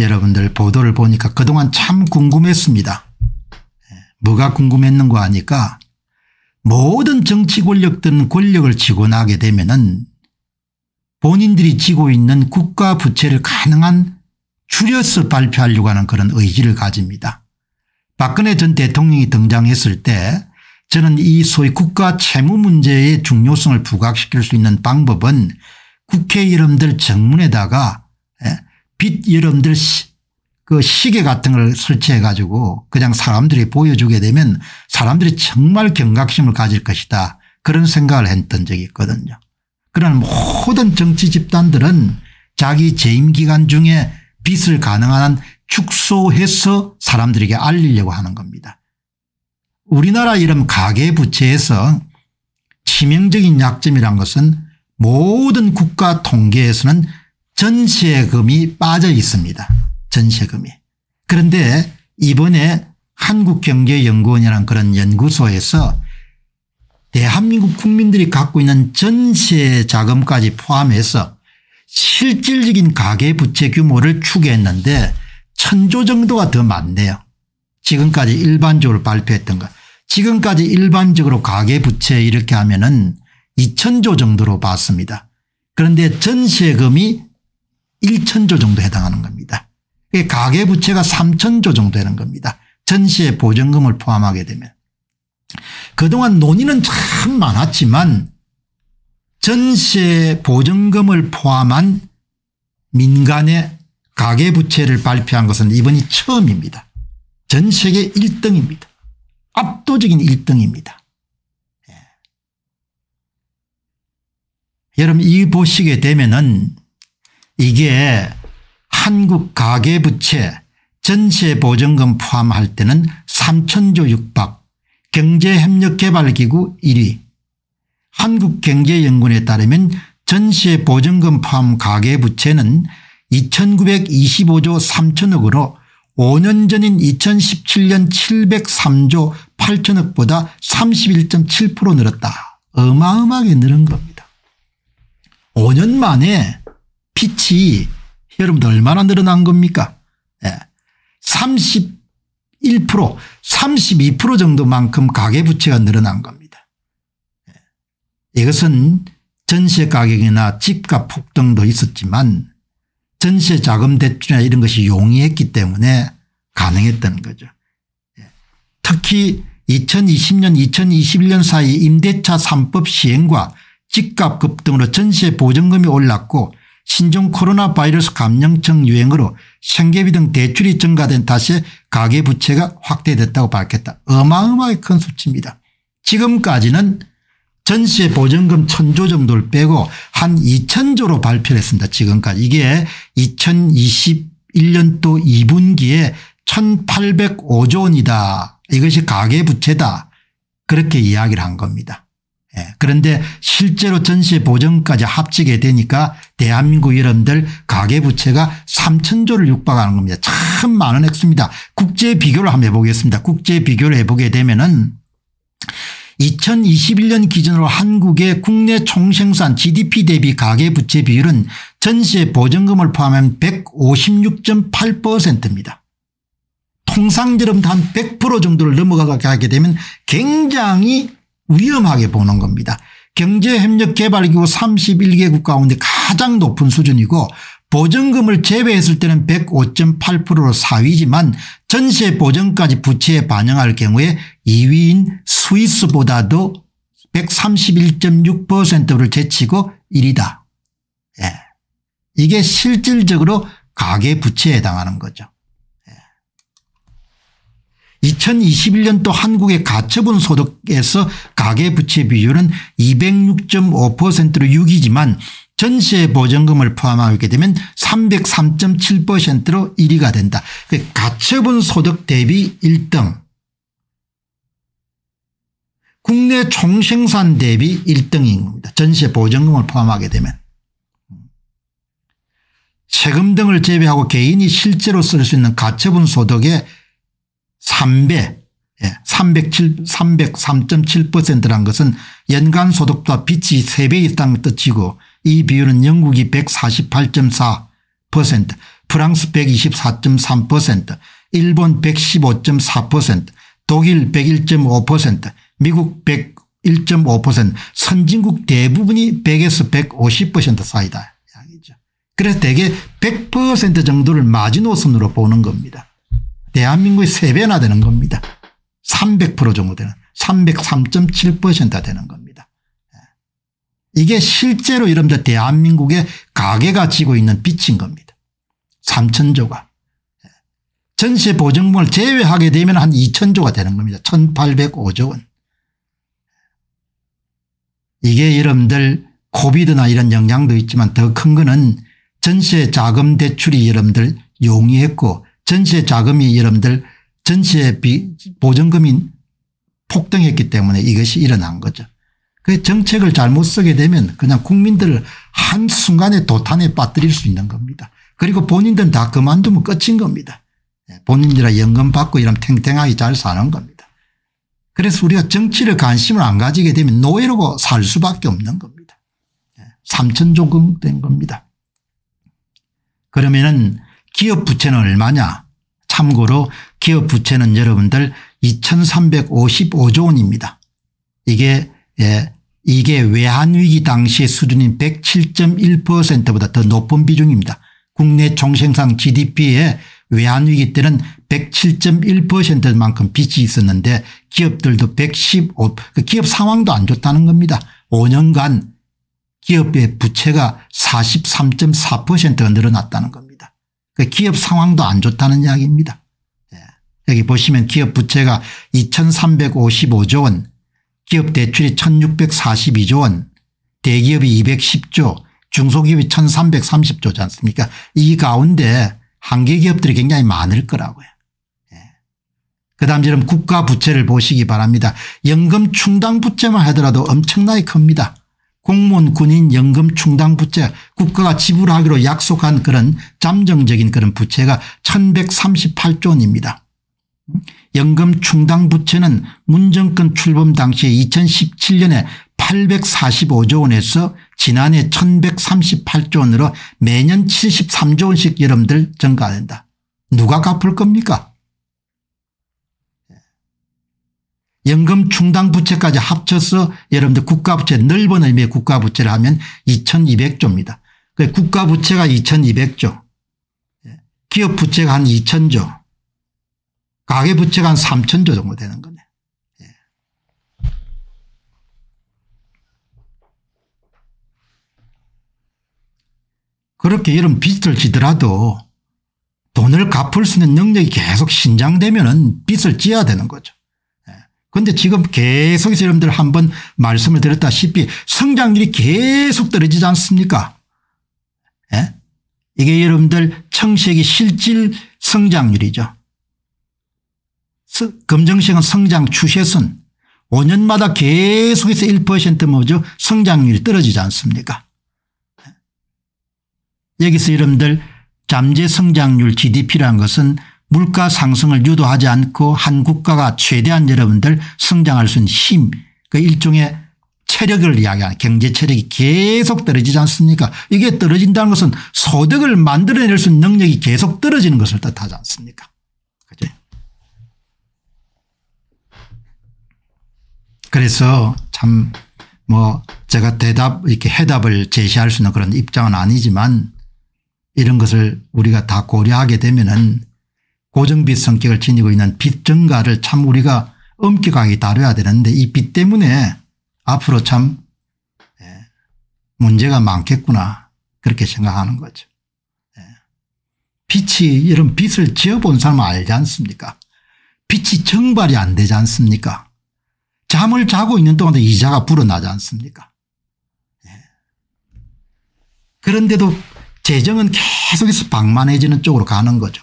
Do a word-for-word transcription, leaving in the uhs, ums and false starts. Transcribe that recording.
여러분들 보도를 보니까 그동안 참 궁금했습니다. 뭐가 궁금했는가 하니까 모든 정치 권력들은 권력을 쥐고 나게 되면은 본인들이 쥐고 있는 국가 부채를 가능한 줄여서 발표하려고 하는 그런 의지를 가집니다. 박근혜 전 대통령이 등장했을 때 저는 이 소위 국가 채무 문제의 중요성을 부각시킬 수 있는 방법은 국회 여러분들 정문에다가 빛 여러분들 그 시계 같은 걸 설치해 가지고 그냥 사람들이 보여주게 되면 사람들이 정말 경각심을 가질 것이다, 그런 생각을 했던 적이 있거든요. 그러나 모든 정치 집단들은 자기 재임 기간 중에 빛을 가능한 한 축소해서 사람들에게 알리려고 하는 겁니다. 우리나라 이런 가계부채에서 치명적인 약점이란 것은 모든 국가 통계에서는 전세금이 빠져 있습니다. 전세금이. 그런데 이번에 한국경제연구원이라는 그런 연구소에서 대한민국 국민들이 갖고 있는 전세자금까지 포함해서 실질적인 가계부채 규모를 추계했는데 천조 정도가 더 많네요. 지금까지 일반적으로 발표했던 것. 지금까지 일반적으로 가계부채 이렇게 하면은 이천조 정도로 봤습니다. 그런데 전세금이 일천조 정도 해당하는 겁니다. 가계부채가 삼천조 정도 되는 겁니다. 전세 보증금을 포함하게 되면. 그동안 논의는 참 많았지만 전세 보증금을 포함한 민간의 가계부채를 발표한 것은 이번이 처음입니다. 전 세계 일 등입니다. 압도적인 일 등입니다. 예. 여러분 이 보시게 되면은 이게 한국 가계부채 전세보증금 포함할 때는 삼천조 육박, 경제협력개발기구 일 위, 한국경제연구원에 따르면 전세보증금 포함 가계부채는 이천구백이십오조 삼천억으로 오 년 전인 이천십칠 년 칠백삼조 팔천억보다 삼십일 점 칠 퍼센트 늘었다. 어마어마하게 늘은 겁니다. 오 년 만에 빛이 여러분들 얼마나 늘어난 겁니까? 예. 삼십일 퍼센트, 삼십이 퍼센트 정도만큼 가계부채가 늘어난 겁니다. 예. 이것은 전세 가격이나 집값 폭등도 있었지만 전세 자금 대출이나 이런 것이 용이했기 때문에 가능했던 거죠. 예. 특히 이천이십 년, 이천이십일 년 사이 임대차 삼법 시행과 집값 급등으로 전세 보증금이 올랐고 신종 코로나 바이러스 감염증 유행으로 생계비 등 대출이 증가된 탓에 가계부채가 확대됐다고 밝혔다. 어마어마하게 큰 수치입니다. 지금까지는 전세 보증금 천조 정도를 빼고 한 이천조로 발표를 했습니다. 지금까지. 이게 이천이십일 년도 이 분기에 천팔백오조 원이다. 이것이 가계부채다. 그렇게 이야기를 한 겁니다. 그런데 실제로 전세 보증까지 합치게 되니까 대한민국 여러분들 가계부채가 삼천조를 육박하는 겁니다. 참 많은 액수입니다. 국제 비교를 한번 해보겠습니다. 국제 비교를 해보게 되면은 이천이십일 년 기준으로 한국의 국내 총생산 지디피 대비 가계부채 비율은 전세 보증금을 포함하면 백오십육 점 팔 퍼센트입니다. 통상 여러분들 한 백 퍼센트 정도를 넘어가게 되면 굉장히 위험하게 보는 겁니다. 경제협력개발기구 삼십일 개국 가운데 가장 높은 수준이고 보증금을 제외했을 때는 백오 점 팔 퍼센트로 사 위지만 전세 보증까지 부채에 반영할 경우에 이 위인 스위스보다도 백삼십일 점 육 퍼센트를 제치고 일 위다. 예. 이게 실질적으로 가계부채에 해당하는 거죠. 이천이십일 년도 한국의 가처분 소득에서 가계부채 비율은 이백육 점 오 퍼센트로 육 위지만 전세 보증금을 포함하고 있게 되면 삼백삼 점 칠 퍼센트로 일 위가 된다. 가처분 소득 대비 일 등, 국내 총생산 대비 일 등인 겁니다. 전세 보증금을 포함하게 되면. 세금 등을 제외하고 개인이 실제로 쓸 수 있는 가처분 소득의 삼 배, 삼백삼 점 칠 퍼센트란 것은 연간 소득보다 빚이 세 배 이상 뜻이고, 이 비율은 영국이 백사십팔 점 사 퍼센트, 프랑스 백이십사 점 삼 퍼센트, 일본 백십오 점 사 퍼센트, 독일 백일 점 오 퍼센트, 미국 백일 점 오 퍼센트, 선진국 대부분이 백에서 백오십 퍼센트 사이다. 그래서 대개 백 퍼센트 정도를 마지노선으로 보는 겁니다. 대한민국의 세 배나 되는 겁니다. 삼백 퍼센트 정도 되는, 삼백삼 점 칠 퍼센트가 되는 겁니다. 이게 실제로 여러분들 대한민국의 가계가 지고 있는 빚인 겁니다. 삼천 조가. 전세 보증금을 제외하게 되면 한 이천 조가 되는 겁니다. 천팔백오 조 원. 이게 여러분들 코비드나 이런 영향도 있지만 더 큰 거는 전세 자금 대출이 여러분들 용이했고, 전세 자금이 여러분들 전세 보증금이 폭등했기 때문에 이것이 일어난 거죠. 그 정책을 잘못 쓰게 되면 그냥 국민들을 한순간에 도탄에 빠뜨릴 수 있는 겁니다. 그리고 본인들은 다 그만두면 끝인 겁니다. 본인들이 연금 받고 이러면 탱탱하게 잘 사는 겁니다. 그래서 우리가 정치를 관심을 안 가지게 되면 노예로 살 수밖에 없는 겁니다. 삼천 조금 된 겁니다. 그러면은 기업 부채는 얼마냐? 참고로 기업 부채는 여러분들 이천삼백오십오 조 원입니다. 이게, 예, 이게 외환위기 당시의 수준인 백칠 점 일 퍼센트보다 더 높은 비중입니다. 국내 총생산 지디피의 외환위기 때는 백칠 점 일 퍼센트만큼 빚이 있었는데 기업들도 백십오, 기업 상황도 안 좋다는 겁니다. 오 년간 기업의 부채가 사십삼 점 사 퍼센트가 늘어났다는 겁니다. 기업 상황도 안 좋다는 이야기입니다. 여기 보시면 기업 부채가 이천삼백오십오 조 원, 기업 대출이 천육백사십이 조 원, 대기업이 이백십 조, 중소기업이 천삼백삼십 조지 않습니까? 이 가운데 한계 기업들이 굉장히 많을 거라고요. 그 다음 지금 국가 부채를 보시기 바랍니다. 연금 충당 부채만 하더라도 엄청나게 큽니다. 공무원, 군인, 연금, 충당 부채, 국가가 지불하기로 약속한 그런 잠정적인 그런 부채가 천백삼십팔 조 원입니다. 연금 충당 부채는 문정권 출범 당시에 이천십칠 년에 팔백사십오 조 원에서 지난해 천백삼십팔 조 원으로 매년 칠십삼 조 원씩 여러분들 증가된다. 누가 갚을 겁니까? 연금 충당 부채까지 합쳐서 여러분들 국가부채, 넓은 의미의 국가부채를 하면 이천이백 조입니다. 국가부채가 이천이백 조, 기업부채가 한 이천 조, 가계부채가 한 삼천 조 정도 되는 거네요. 그렇게 이런 빚을 지더라도 돈을 갚을 수 있는 능력이 계속 신장되면 빚을 지어야 되는 거죠. 근데 지금 계속해서 여러분들 한번 말씀을 드렸다시피 성장률이 계속 떨어지지 않습니까? 예? 이게 여러분들 청색이 실질 성장률이죠. 검정색은 성장 추세선, 오 년마다 계속해서 일 퍼센트 뭐죠? 성장률이 떨어지지 않습니까? 여기서 여러분들 잠재 성장률 지디피라는 것은 물가 상승을 유도하지 않고 한 국가가 최대한 여러분들 성장할 수 있는 힘, 그 일종의 체력을 이야기하는 경제 체력이 계속 떨어지지 않습니까? 이게 떨어진다는 것은 소득을 만들어낼 수 있는 능력이 계속 떨어지는 것을 뜻하지 않습니까? 그죠? 그래서 참 뭐 제가 대답, 이렇게 해답을 제시할 수 있는 그런 입장은 아니지만 이런 것을 우리가 다 고려하게 되면은 고정빚 성격을 지니고 있는 빚 증가를 참 우리가 엄격하게 다뤄야 되는데 이 빚 때문에 앞으로 참 문제가 많겠구나 그렇게 생각하는 거죠. 빚이, 이런 빚을 지어본 사람은 알지 않습니까? 빚이 정발이 안 되지 않습니까? 잠을 자고 있는 동안도 이자가 불어나지 않습니까? 그런데도 재정은 계속해서 방만해지는 쪽으로 가는 거죠.